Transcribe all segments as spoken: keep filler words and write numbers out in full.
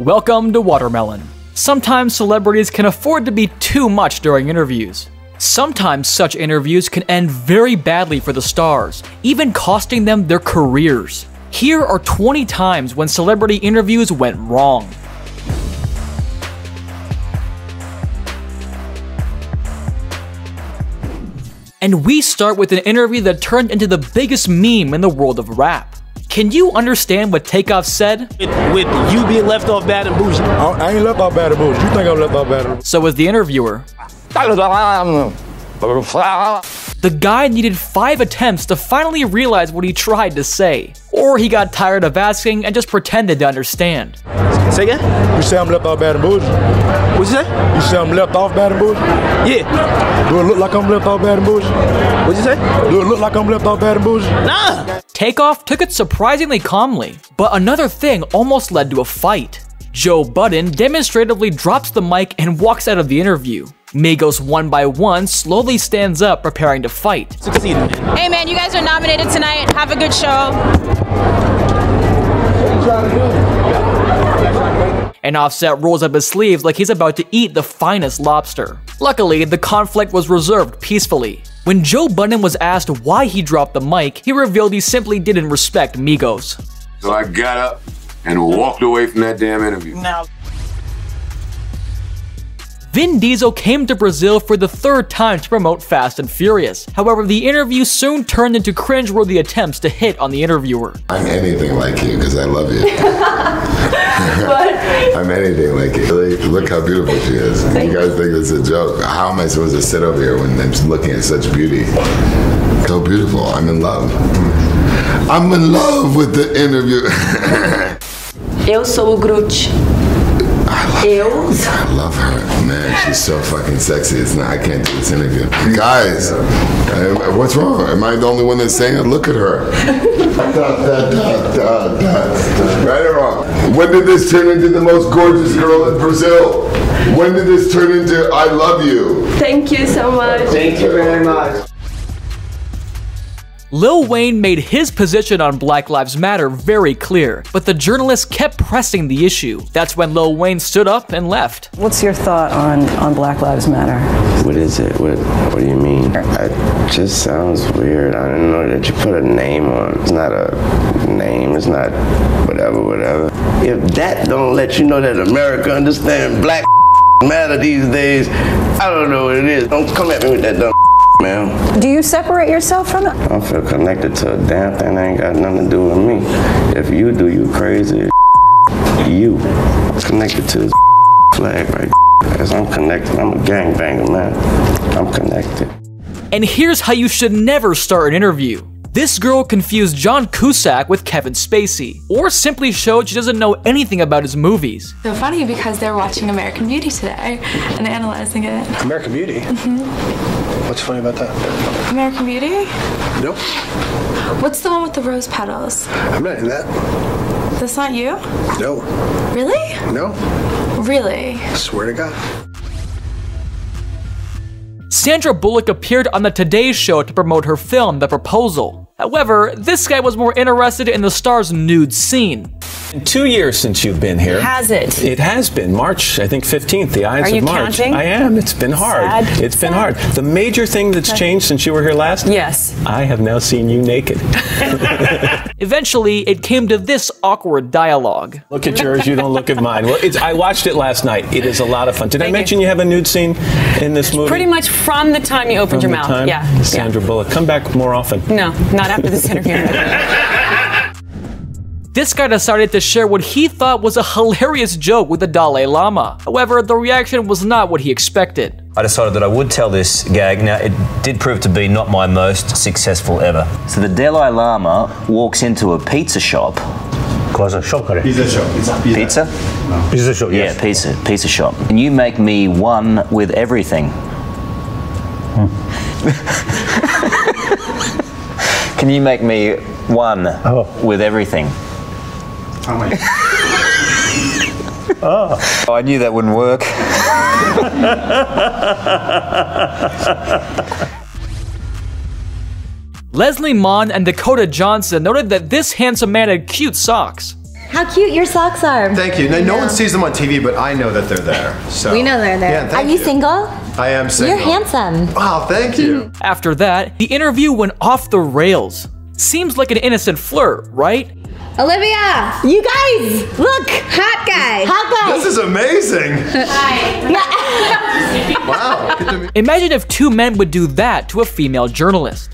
Welcome to Watermelon. Sometimes celebrities can afford to be too much during interviews. Sometimes such interviews can end very badly for the stars, even costing them their careers. Here are twenty times when celebrity interviews went wrong. And we start with an interview that turned into the biggest meme in the world of rap. Can you understand what Takeoff said? With, with you being left off bad and bougie. I, I ain't left off bad and bougie. You think I'm left off bad and bougie? So was the interviewer. The guy needed five attempts to finally realize what he tried to say. Or he got tired of asking and just pretended to understand. Say again? You say I'm left off bad and bougie? What'd you say? You say I'm left off bad and bougie? Yeah. Do it look like I'm left off bad and bougie? What'd you say? Do it look like I'm left off bad and bougie? Nah! Takeoff took it surprisingly calmly, but another thing almost led to a fight. Joe Budden demonstratively drops the mic and walks out of the interview. Migos one by one slowly stands up, preparing to fight. Hey man, you guys are nominated tonight. Have a good show. And Offset rolls up his sleeves like he's about to eat the finest lobster. Luckily, the conflict was reserved peacefully. When Joe Budden was asked why he dropped the mic, he revealed he simply didn't respect Migos. So I got up and walked away from that damn interview. Now. Vin Diesel came to Brazil for the third time to promote Fast and Furious. However, the interview soon turned into cringeworthy attempts to hit on the interviewer. I'm anything like you because I love you. I'm anything like you. Look how beautiful she is. You guys think it's a joke. How am I supposed to sit over here when I'm looking at such beauty? So beautiful. I'm in love. I'm in love with the interview. Eu sou o Groot. I love, I love her, man. She's so fucking sexy. It's not. I can't do this interview, guys. I, what's wrong? Am I the only one that's saying it? Look at her. da, da, da, da, da. Right or wrong? When did this turn into the most gorgeous girl in Brazil? When did this turn into I love you? Thank you so much. Thank you very much. Lil Wayne made his position on Black Lives Matter very clear, but the journalist kept pressing the issue. That's when Lil Wayne stood up and left. What's your thought on, on Black Lives Matter? What is it? What, what do you mean? It just sounds weird. I don't know that you put a name on. It's not a name. It's not whatever, whatever. If that don't let you know that America understands Black Matter these days, I don't know what it is. Don't come at me with that dumb. Ma'am. Do you separate yourself from it? I don't feel connected to a damn thing that ain't got nothing to do with me. If you do, you crazy as you. I'm connected to this flag right there. As I'm connected, I'm a gangbanger, man. I'm connected. And here's how you should never start an interview. This girl confused John Cusack with Kevin Spacey, or simply showed she doesn't know anything about his movies. So funny because they're watching American Beauty today and analyzing it. American Beauty? Mm-hmm. What's funny about that? American Beauty? Nope. What's the one with the rose petals? I'm not in that. That's not you? No. Really? No. Really? I swear to God. Sandra Bullock appeared on the Today Show to promote her film, The Proposal. However, this guy was more interested in the star's nude scene. Two years since you've been here. Has it? It has been. March, I think fifteenth, the Ides of March. Are you counting? I am. It's been hard. Sad. It's been Sad. hard. The major thing that's Sad. changed since you were here last? Yes. I have now seen you naked. Eventually, it came to this awkward dialogue. Look at yours, you don't look at mine. Well, it's, I watched it last night. It is a lot of fun. Did Thank I mention you. you have a nude scene in this movie? Pretty much from the time you opened from your mouth. Time? Yeah. Sandra yeah. Bullock. Come back more often. No, not after this interview. This guy decided to share what he thought was a hilarious joke with the Dalai Lama. However, the reaction was not what he expected. I decided that I would tell this gag. Now, it did prove to be not my most successful ever. So the Dalai Lama walks into a pizza shop. Pizza shop. Pizza? Pizza, no. Pizza shop, yes. Yeah, pizza, pizza shop. And you make me one with everything. Hmm. Can you make me one oh. with everything? Oh. Oh, I knew that wouldn't work. Leslie Mann and Dakota Johnson noted that this handsome man had cute socks. How cute your socks are. Thank you. Now, no one sees them on T V, but I know that they're there. So we know they're there. Yeah, are you, you single? I am single. You're handsome. Wow, thank you. After that, the interview went off the rails. Seems like an innocent flirt, right? Olivia! You guys! Look! Hot guy! Hot guy! This is amazing! Wow. Imagine if two men would do that to a female journalist.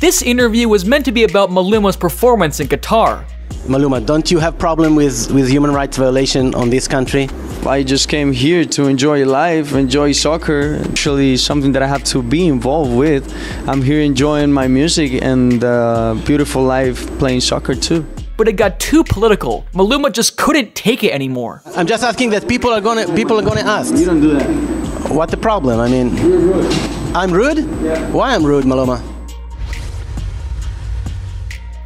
This interview was meant to be about Maluma's performance in Qatar. Maluma, don't you have problem with, with human rights violation on this country? I just came here to enjoy life, enjoy soccer, actually something that I have to be involved with. I'm here enjoying my music and uh, beautiful life playing soccer too. But it got too political. Maluma just couldn't take it anymore. I'm just asking that people are gonna, people are gonna ask. You don't do that. What the problem? I mean, you're rude. I'm rude? Yeah. Why I'm rude, Maluma?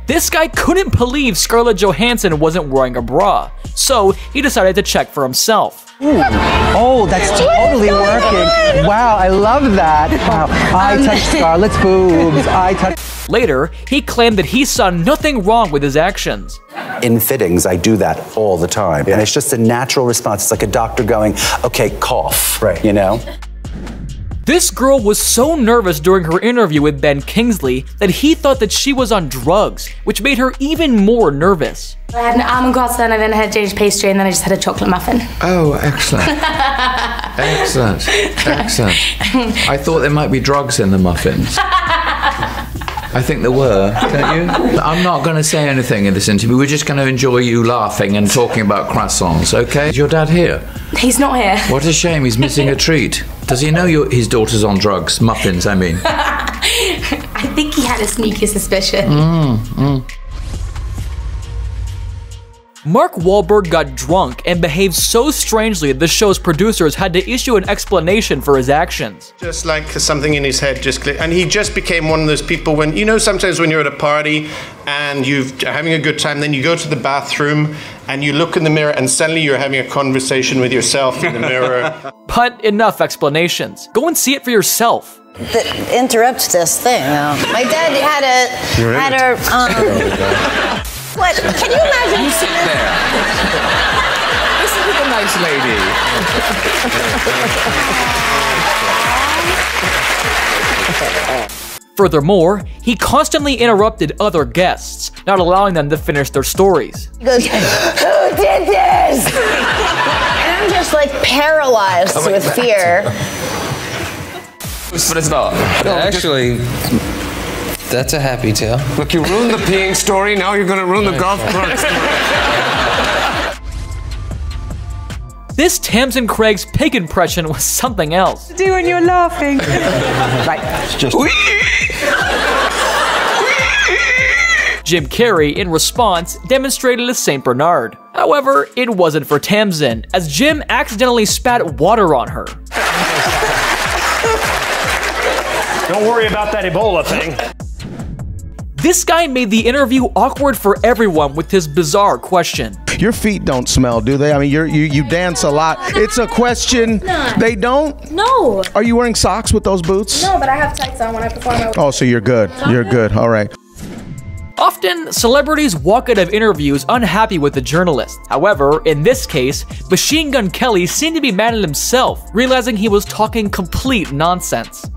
This guy couldn't believe Scarlett Johansson wasn't wearing a bra, so he decided to check for himself. Ooh. Oh, that's totally working. Wow, I love that. Wow, I touched Scarlett's boobs. I touched. Later, he claimed that he saw nothing wrong with his actions. In fittings, I do that all the time, and it's just a natural response. It's like a doctor going, okay, cough, right. You know? This girl was so nervous during her interview with Ben Kingsley that he thought that she was on drugs, which made her even more nervous. I had an almond croissant, and then I had a Danish pastry, and then I just had a chocolate muffin. Oh, excellent. Excellent. Excellent. I thought there might be drugs in the muffins. I think there were, don't you? I'm not going to say anything in this interview. We're just going to enjoy you laughing and talking about croissants, okay? Is your dad here? He's not here. What a shame. He's missing a treat. Does he know your, his daughter's on drugs? Muffins, I mean. I think he had a sneaky suspicion. Mm, mm. Mark Wahlberg got drunk and behaved so strangely the show's producers had to issue an explanation for his actions. Just like something in his head just clicked. And he just became one of those people when, you know, sometimes when you're at a party and you're having a good time, then you go to the bathroom and you look in the mirror and suddenly you're having a conversation with yourself in the mirror. But enough explanations. Go and see it for yourself. The, interrupt this thing. Now. My dad had a... You're had a um, what? Can you imagine? You sit there. This is a nice lady. Furthermore, he constantly interrupted other guests, not allowing them to finish their stories. He goes, who did this? And I'm just like paralyzed Coming with fear. But it's not. No, actually, that's a happy tale. Look, you ruined the peeing story, now you're gonna ruin the golf cart story. This Tamsin Craig's pig impression was something else. What do you do when you're laughing? Right. It's just... Jim Carrey, in response, demonstrated a Saint Bernard. However, it wasn't for Tamsin, as Jim accidentally spat water on her. Don't worry about that Ebola thing. This guy made the interview awkward for everyone with his bizarre question. Your feet don't smell, do they? I mean, you're, you you dance a lot. It's a question. No. They don't? No. Are you wearing socks with those boots? No, but I have tights on when I perform. My oh, so you're good. You're good. All right. Often, celebrities walk out of interviews unhappy with the journalist. However, in this case, Machine Gun Kelly seemed to be mad at himself, realizing he was talking complete nonsense.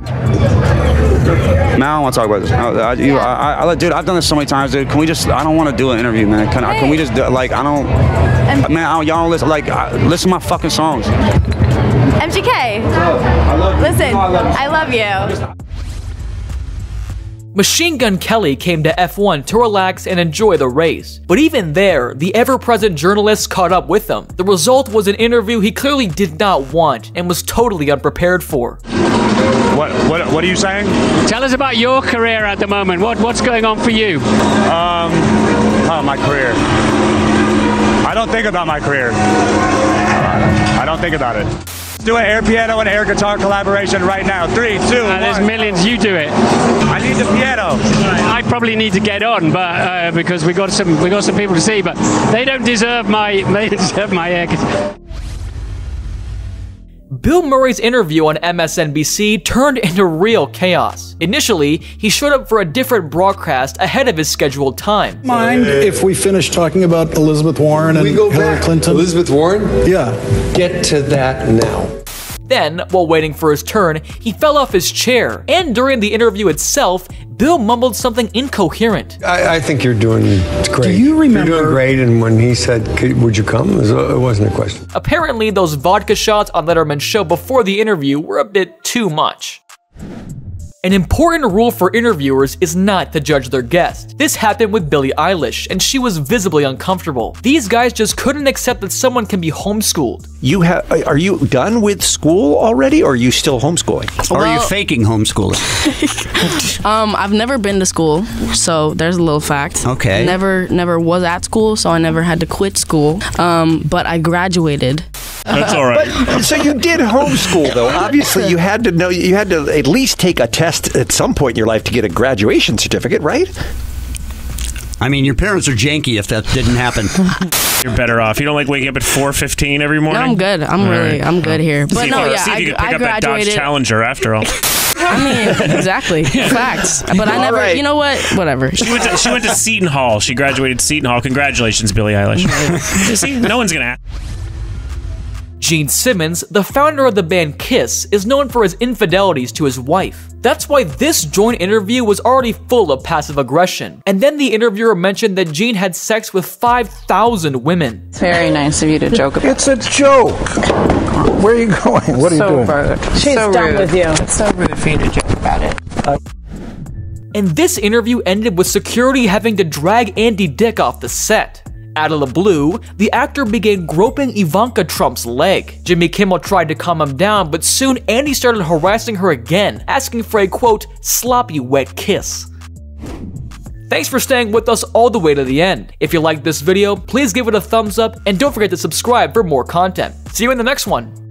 Man, I don't want to talk about this. I, I, you, I, I, dude, I've done this so many times, dude. Can we just? I don't want to do an interview, man. Can, I, can we just? Do, like, I don't. M man, y'all don't listen. Like, I, listen to my fucking songs. M G K. I love you. Listen, no, I love you. I love you. Machine Gun Kelly came to F one to relax and enjoy the race, but even there, the ever-present journalists caught up with him. The result was an interview he clearly did not want and was totally unprepared for. What, what, what are you saying? Tell us about your career at the moment. What, what's going on for you? Um, oh, my career. I don't think about my career. I don't think about it. Let's do an air piano and air guitar collaboration right now. Three, two, uh, one. There's millions. You do it. I need the piano. I probably need to get on, but uh, because we got some we got some people to see. But they don't deserve my they deserve my air guitar. Bill Murray's interview on M S N B C turned into real chaos. Initially, he showed up for a different broadcast ahead of his scheduled time. Mind if we finish talking about Elizabeth Warren and Hillary Clinton? Elizabeth Warren? Yeah. Get to that now. Then, while waiting for his turn, he fell off his chair, and during the interview itself, Bill mumbled something incoherent. I, I think you're doing great. Do you remember? You're doing great, and when he said, would you come? It wasn't a question. Apparently, those vodka shots on Letterman's show before the interview were a bit too much. An important rule for interviewers is not to judge their guest. This happened with Billie Eilish, and she was visibly uncomfortable. These guys just couldn't accept that someone can be homeschooled. You have? Are you done with school already, or are you still homeschooling? Or well, are you faking homeschooling? um, I've never been to school, so there's a little fact. Okay. Never, never was at school, so I never had to quit school. Um, but I graduated. That's all right. But, so you did homeschool, though. Obviously, you had to know. You had to at least take a test at some point in your life to get a graduation certificate, right? I mean, your parents are janky if that didn't happen. You're better off. You don't like waking up at four fifteen every morning? No, I'm good. I'm all really, right. I'm good here. But see, no, yeah, see if I, you could pick I up that Dodge Challenger after all. I mean, exactly. Facts. But I all never, right. You know what? Whatever. She went, to, she went to Seton Hall. She graduated Seton Hall. Congratulations, Billie Eilish. See, no one's going to ask. Gene Simmons, the founder of the band KISS, is known for his infidelities to his wife. That's why this joint interview was already full of passive aggression. And then the interviewer mentioned that Gene had sex with five thousand women. It's very nice of you to joke about it's it. It's a joke. Where are you going? What are so you doing? Rude. She's so done rude. With you. It's so rude for you to joke about it. Uh and this interview ended with security having to drag Andy Dick off the set. Out of the blue, the actor began groping Ivanka Trump's leg. Jimmy Kimmel tried to calm him down, but soon Andy started harassing her again, asking for a, quote, sloppy wet kiss. Thanks for staying with us all the way to the end. If you liked this video, please give it a thumbs up, and don't forget to subscribe for more content. See you in the next one.